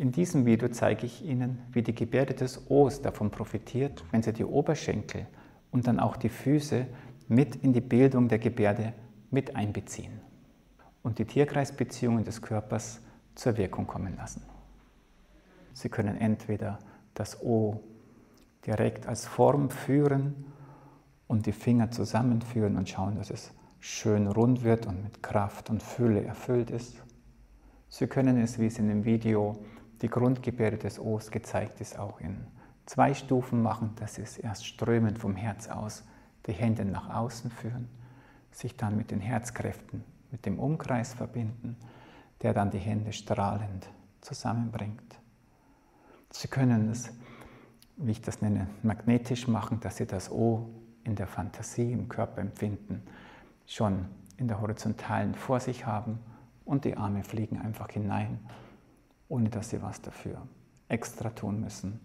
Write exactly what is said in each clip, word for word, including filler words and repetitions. In diesem Video zeige ich Ihnen, wie die Gebärde des Os davon profitiert, wenn Sie die Oberschenkel und dann auch die Füße mit in die Bildung der Gebärde mit einbeziehen und die Tierkreisbeziehungen des Körpers zur Wirkung kommen lassen. Sie können entweder das O direkt als Form führen und die Finger zusammenführen und schauen, dass es schön rund wird und mit Kraft und Fülle erfüllt ist. Sie können es, wie es in dem Video die Grundgebärde des Os gezeigt ist, auch in zwei Stufen machen. Das ist erst strömend vom Herz aus, die Hände nach außen führen, sich dann mit den Herzkräften, mit dem Umkreis verbinden, der dann die Hände strahlend zusammenbringt. Sie können es, wie ich das nenne, magnetisch machen, dass Sie das O in der Fantasie, im Körperempfinden schon in der Horizontalen vor sich haben und die Arme fliegen einfach hinein, ohne dass Sie was dafür extra tun müssen.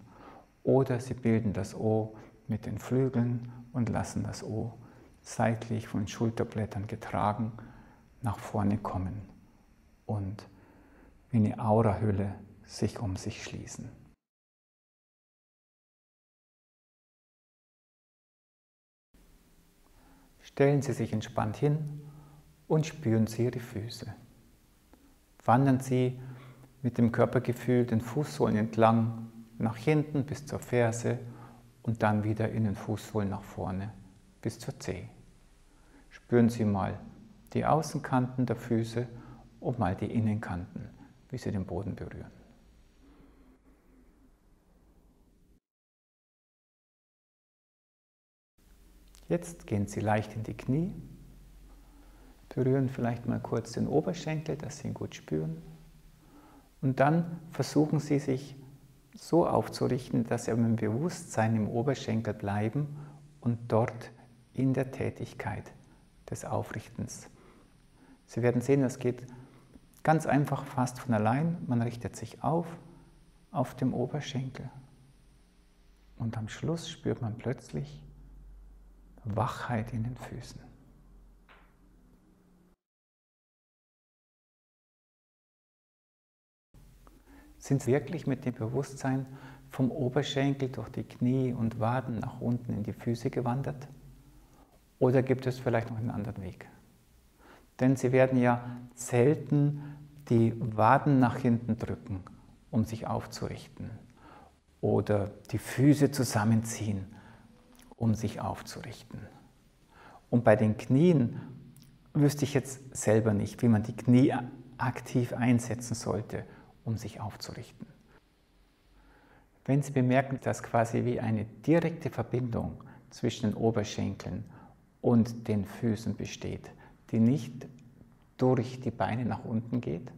Oder Sie bilden das O mit den Flügeln und lassen das O seitlich von Schulterblättern getragen nach vorne kommen und wie eine Aurahülle sich um sich schließen. Stellen Sie sich entspannt hin und spüren Sie Ihre Füße. Wandern Sie mit dem Körpergefühl den Fußsohlen entlang, nach hinten bis zur Ferse und dann wieder in den Fußsohlen nach vorne bis zur Zehe. Spüren Sie mal die Außenkanten der Füße und mal die Innenkanten, wie sie den Boden berühren. Jetzt gehen Sie leicht in die Knie, berühren vielleicht mal kurz den Oberschenkel, dass Sie ihn gut spüren. Und dann versuchen Sie, sich so aufzurichten, dass Sie im Bewusstsein im Oberschenkel bleiben und dort in der Tätigkeit des Aufrichtens. Sie werden sehen, das geht ganz einfach, fast von allein. Man richtet sich auf, auf dem Oberschenkel. Und am Schluss spürt man plötzlich Wachheit in den Füßen. Sind Sie wirklich mit dem Bewusstsein vom Oberschenkel durch die Knie und Waden nach unten in die Füße gewandert? Oder gibt es vielleicht noch einen anderen Weg? Denn Sie werden ja selten die Waden nach hinten drücken, um sich aufzurichten. Oder die Füße zusammenziehen, um sich aufzurichten. Und bei den Knien wüsste ich jetzt selber nicht, wie man die Knie aktiv einsetzen sollte, um sich aufzurichten. Wenn Sie bemerken, dass quasi wie eine direkte Verbindung zwischen den Oberschenkeln und den Füßen besteht, die nicht durch die Beine nach unten geht,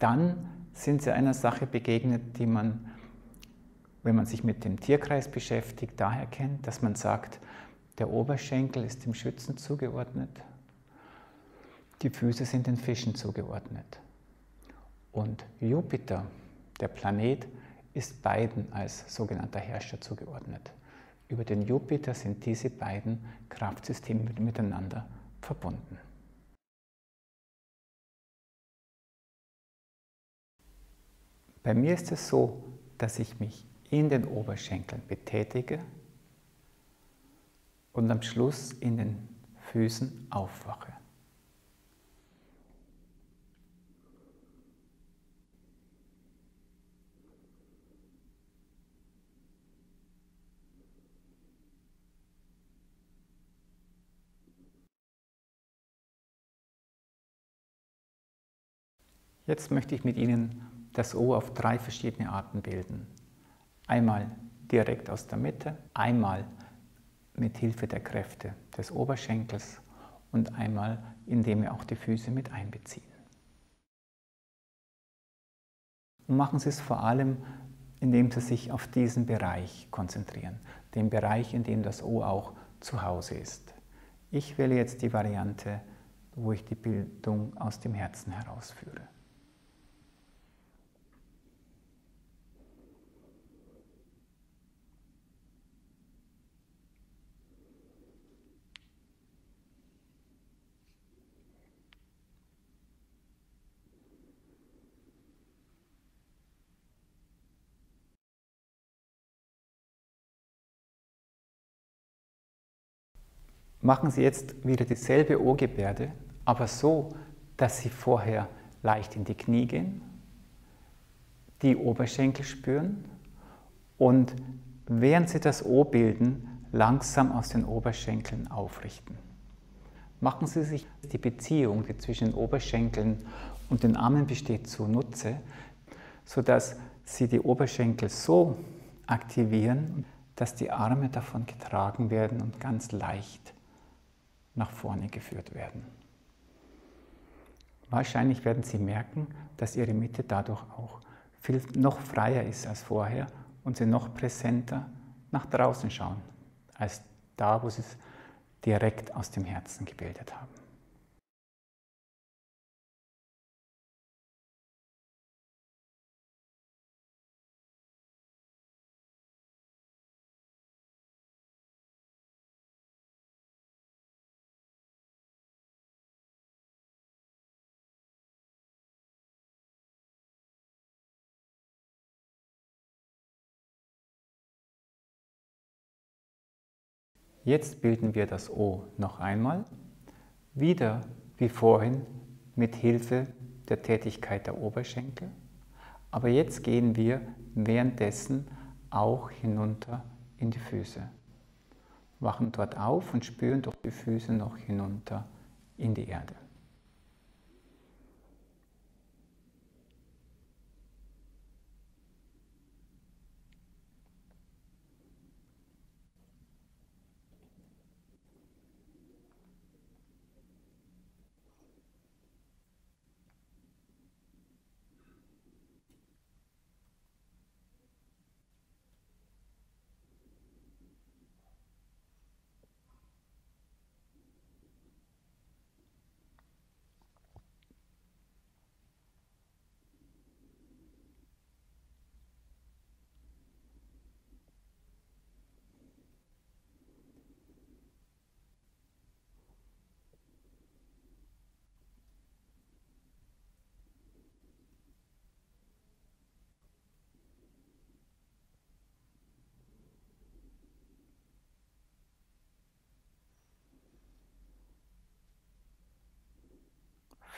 dann sind Sie einer Sache begegnet, die man, wenn man sich mit dem Tierkreis beschäftigt, daher kennt, dass man sagt, der Oberschenkel ist dem Schützen zugeordnet, die Füße sind den Fischen zugeordnet. Und Jupiter, der Planet, ist beiden als sogenannter Herrscher zugeordnet. Über den Jupiter sind diese beiden Kraftsysteme miteinander verbunden. Bei mir ist es so, dass ich mich in den Oberschenkeln betätige und am Schluss in den Füßen aufwache. Jetzt möchte ich mit Ihnen das O auf drei verschiedene Arten bilden. Einmal direkt aus der Mitte, einmal mit Hilfe der Kräfte des Oberschenkels und einmal, indem wir auch die Füße mit einbeziehen. Und machen Sie es vor allem, indem Sie sich auf diesen Bereich konzentrieren, den Bereich, in dem das O auch zu Hause ist. Ich wähle jetzt die Variante, wo ich die Bildung aus dem Herzen herausführe. Machen Sie jetzt wieder dieselbe Ohrgebärde, aber so, dass Sie vorher leicht in die Knie gehen, die Oberschenkel spüren und während Sie das O bilden, langsam aus den Oberschenkeln aufrichten. Machen Sie sich die Beziehung, die zwischen den Oberschenkeln und den Armen besteht, zunutze, sodass Sie die Oberschenkel so aktivieren, dass die Arme davon getragen werden und ganz leicht nach vorne geführt werden. Wahrscheinlich werden Sie merken, dass Ihre Mitte dadurch auch viel noch freier ist als vorher und Sie noch präsenter nach draußen schauen, als da, wo Sie es direkt aus dem Herzen gebildet haben. Jetzt bilden wir das O noch einmal, wieder wie vorhin mit Hilfe der Tätigkeit der Oberschenkel. Aber jetzt gehen wir währenddessen auch hinunter in die Füße. Wachen dort auf und spüren durch die Füße noch hinunter in die Erde.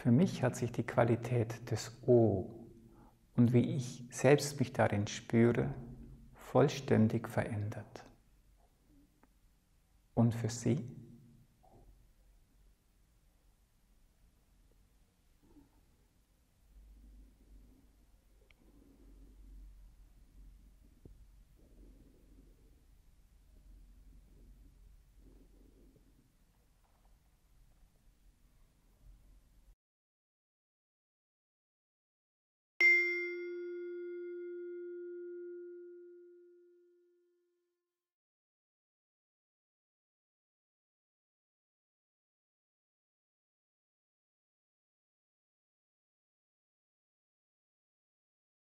Für mich hat sich die Qualität des O und wie ich selbst mich darin spüre, vollständig verändert. Und für Sie?